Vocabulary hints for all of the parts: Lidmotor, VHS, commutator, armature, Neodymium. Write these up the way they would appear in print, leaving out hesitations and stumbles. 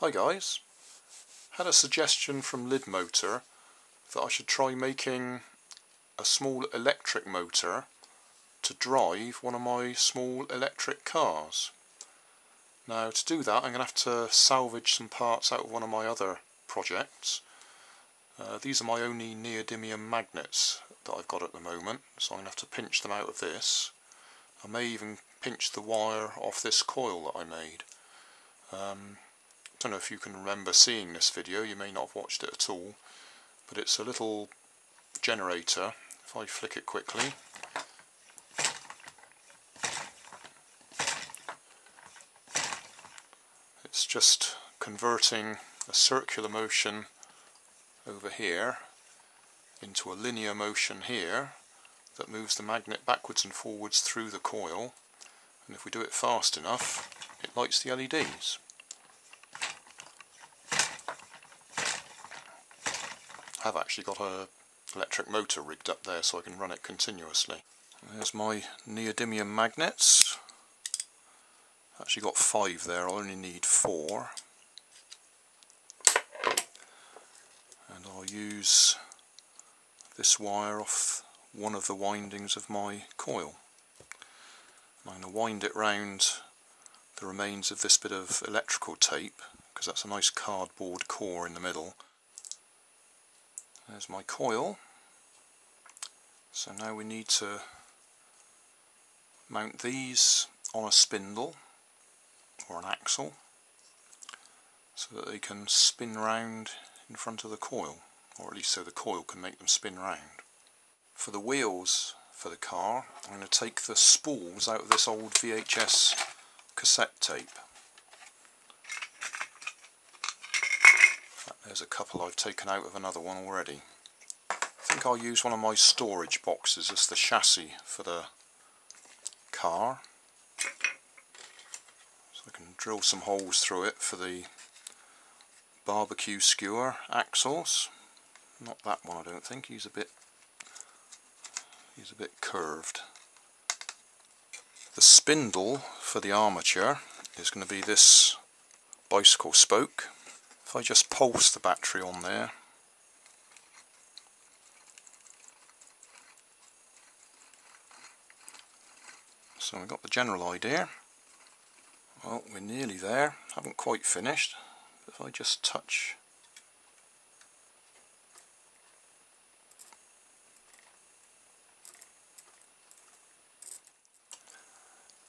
Hi guys, had a suggestion from Lidmotor that I should try making a small electric motor to drive one of my small electric cars. Now to do that I'm going to have to salvage some parts out of one of my other projects. These are my only neodymium magnets that I've got at the moment, so I'm going to have to pinch them out of this. I may even pinch the wire off this coil that I made. I don't know if you can remember seeing this video, you may not have watched it at all, but it's a little generator. If I flick it quickly, it's just converting a circular motion over here into a linear motion here that moves the magnet backwards and forwards through the coil, and if we do it fast enough it lights the LEDs. I've actually got an electric motor rigged up there so I can run it continuously. There's my neodymium magnets. Actually got 5 there, I'll only need 4. And I'll use this wire off one of the windings of my coil. And I'm going to wind it round the remains of this bit of electrical tape, because that's a nice cardboard core in the middle. There's my coil. So now we need to mount these on a spindle or an axle so that they can spin round in front of the coil, or at least so the coil can make them spin round. For the wheels for the car I'm going to take the spools out of this old VHS cassette tape. There's a couple I've taken out of another one already. I think I'll use one of my storage boxes as the chassis for the car. So I can drill some holes through it for the barbecue skewer axles. Not that one, I don't think. He's a bit curved. The spindle for the armature is going to be this bicycle spoke. If I just pulse the battery on there, so we've got the general idea. Well, we're nearly there, haven't quite finished. If I just touch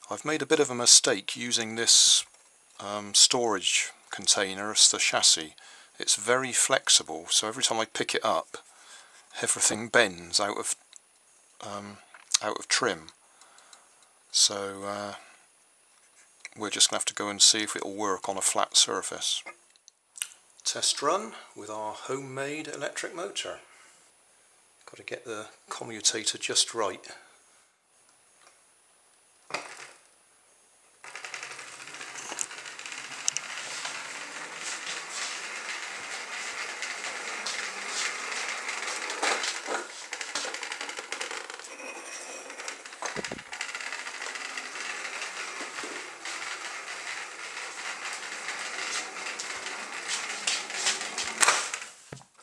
I've made a bit of a mistake using this storage container as the chassis. It's very flexible, so every time I pick it up everything bends out of trim, so we're just going to have to go and see if it will work on a flat surface. Test run with our homemade electric motor. Got to get the commutator just right.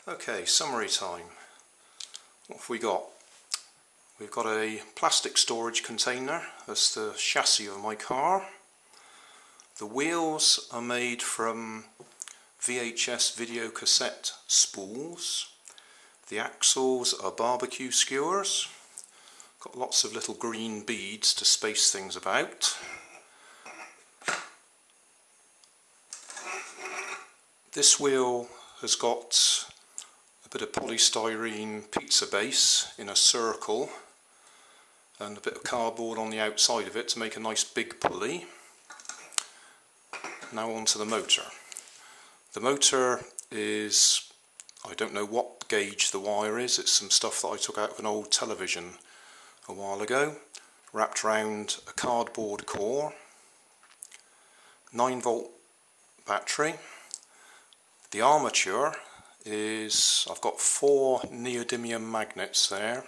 Okay, summary time. What have we got? We've got a plastic storage container, that's the chassis of my car. The wheels are made from VHS video cassette spools. The axles are barbecue skewers. Got lots of little green beads to space things about. This wheel has got a bit of polystyrene pizza base in a circle and a bit of cardboard on the outside of it to make a nice big pulley. Now onto the motor. The motor is, I don't know what gauge the wire is, it's some stuff that I took out of an old television a while ago, wrapped round a cardboard core. 9-volt battery. The armature is, I've got 4 neodymium magnets there,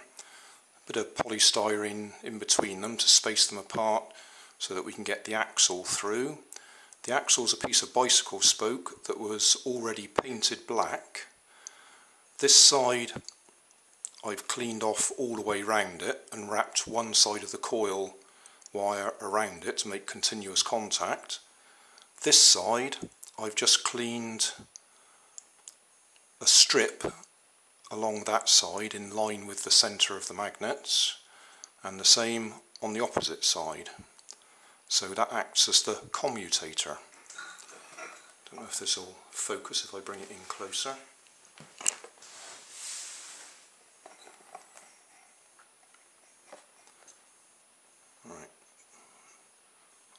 a bit of polystyrene in between them to space them apart so that we can get the axle through. The axle's a piece of bicycle spoke that was already painted black. This side I've cleaned off all the way round it and wrapped one side of the coil wire around it to make continuous contact. This side I've just cleaned a strip along that side in line with the centre of the magnets, and the same on the opposite side. So that acts as the commutator. Don't know if this will focus if I bring it in closer. Right.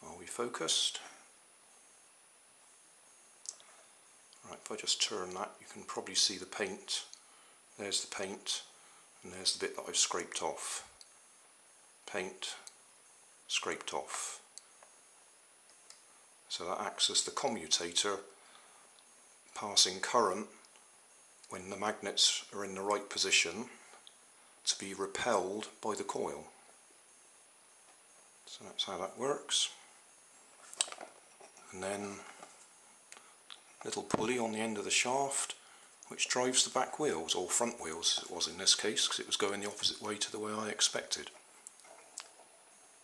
Are we focused? Right, if I just turn that, you can probably see the paint. There's the paint, and there's the bit that I've scraped off. Paint, scraped off. So that acts as the commutator, passing current when the magnets are in the right position to be repelled by the coil. So that's how that works. And then a little pulley on the end of the shaft which drives the back wheels, or front wheels as it was in this case, because it was going the opposite way to the way I expected.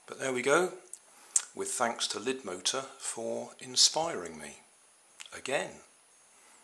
But there we go, with thanks to Lidmotor for inspiring me again.